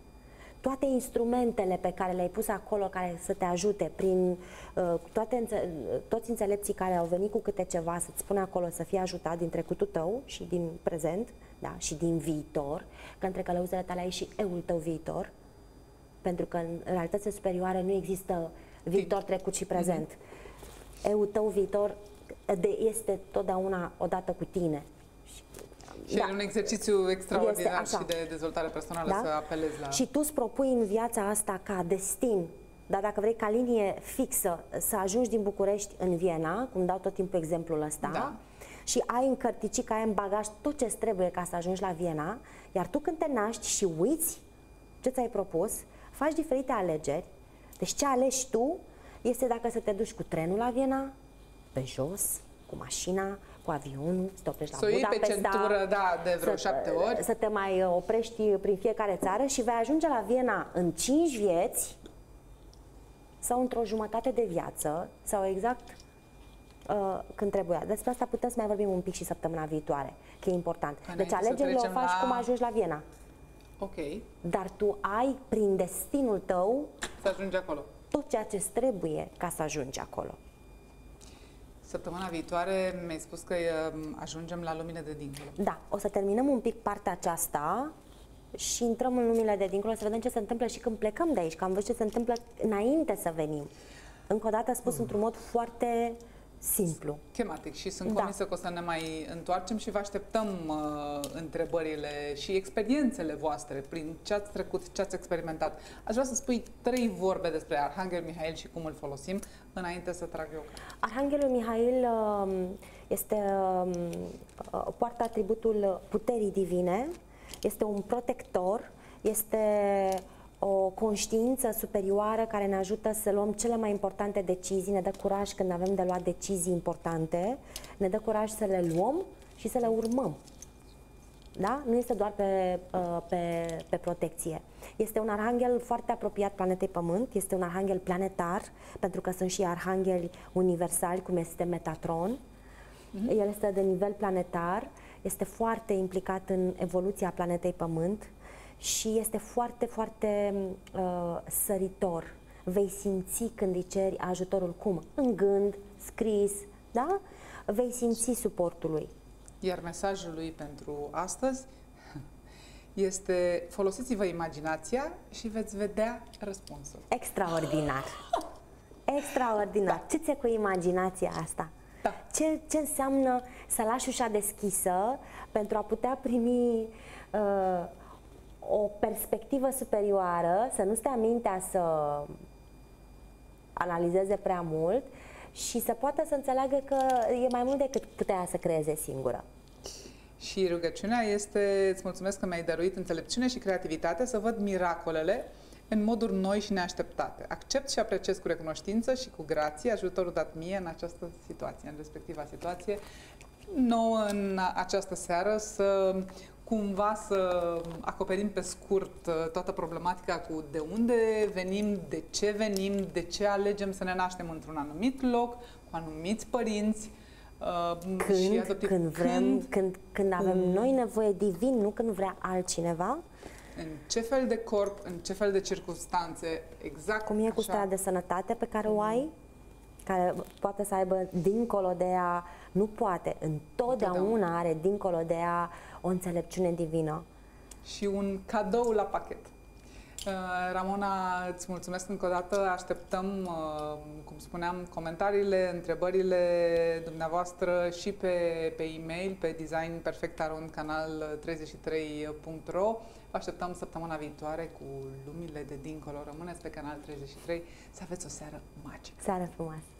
toate instrumentele pe care le-ai pus acolo care să te ajute, prin uh, toate înțe toți înțelepții care au venit cu câte ceva să-ți spună acolo să fii ajutat din trecutul tău și din prezent, da, și din viitor, că între călăuzele tale ai și eul tău viitor, pentru că în realitățile superioare nu există viitor, trecut și prezent. Mm-hmm. Eul tău viitor de este totdeauna odată cu tine. Și da, e un exercițiu extraordinar și de dezvoltare personală, da? Să apelezi la... Și tu îți propui în viața asta ca destin, dar dacă vrei ca linie fixă să ajungi din București în Viena, cum dau tot timpul exemplul ăsta, da. Și ai în cărticică, ai în bagaj tot ce-ți trebuie ca să ajungi la Viena, iar tu când te naști și uiți ce ți-ai propus, faci diferite alegeri. Deci ce alegi tu este dacă să te duci cu trenul la Viena, pe jos, cu mașina, cu avionul, să te oprești la Budapesta, da, de vreo șapte ori, să te mai oprești prin fiecare țară și vei ajunge la Viena în cinci vieți sau într-o jumătate de viață sau exact uh, când trebuia. Despre asta putem să mai vorbim un pic și săptămâna viitoare, că e important. Până deci alegerile o faci la... cum ajungi la Viena. Ok. Dar tu ai prin destinul tău să ajungi acolo. Tot ceea ce trebuie ca să ajungi acolo. Săptămâna viitoare mi-ai spus că ajungem la lumile de dincolo. Da, o să terminăm un pic partea aceasta și intrăm în lumile de dincolo să vedem ce se întâmplă și când plecăm de aici, că am văzut ce se întâmplă înainte să venim. Încă o dată spus mm. într-un mod foarte simplu. Schematic și sunt convinsă, da, că o să ne mai întoarcem și vă așteptăm uh, întrebările și experiențele voastre prin ce ați trecut, ce ați experimentat. Aș vrea să spui trei vorbe despre Arhanghelul Mihail și cum îl folosim înainte să trag eu. Arhanghelul Mihail uh, este uh, poartă atributul puterii divine, este un protector, este o conștiință superioară care ne ajută să luăm cele mai importante decizii, ne dă curaj când avem de luat decizii importante, ne dă curaj să le luăm și să le urmăm. Da? Nu este doar pe, pe, pe protecție. Este un arhanghel foarte apropiat planetei Pământ, este un arhanghel planetar, pentru că sunt și arhangheli universali, cum este Metatron. El este de nivel planetar, este foarte implicat în evoluția planetei Pământ, și este foarte, foarte uh, săritor. Vei simți când îi ceri ajutorul, cum? În gând, scris, da? Vei simți suportul lui. Iar mesajul lui pentru astăzi este: folosiți-vă imaginația și veți vedea răspunsul. Extraordinar! Extraordinar! Da. Ce ți-e cu imaginația asta? Da. Ce, ce înseamnă să lași ușa deschisă pentru a putea primi... Uh, o perspectivă superioară, să nu stea mintea să analizeze prea mult și să poată să înțeleagă că e mai mult decât putea să creeze singură. Și rugăciunea este: îți mulțumesc că mi-ai dăruit înțelepciune și creativitate să văd miracolele în moduri noi și neașteptate. Accept și apreciez cu recunoștință și cu grație ajutorul dat mie în această situație, în respectiva situație. Nouă în această seară să cumva să acoperim pe scurt toată problematica cu de unde venim, de ce venim, de ce alegem să ne naștem într-un anumit loc, cu anumiți părinți. Când, și adoptiv, când vrem, când, când, când avem um, noi nevoie divin, nu când vrea altcineva. În ce fel de corp, în ce fel de circunstanțe, exact cum e cu starea de sănătate pe care o ai, care poate să aibă dincolo de a... Nu poate, întotdeauna are dincolo de a o înțelepciune divină. Și un cadou la pachet. Ramona, îți mulțumesc încă o dată, așteptăm, cum spuneam, comentariile, întrebările dumneavoastră și pe, pe e-mail, pe design perfect arond canal treizeci și trei punct ro. Așteptăm săptămâna viitoare cu lumile de dincolo. Rămâneți pe Canal treizeci și trei, să aveți o seară magică. Seară frumoasă!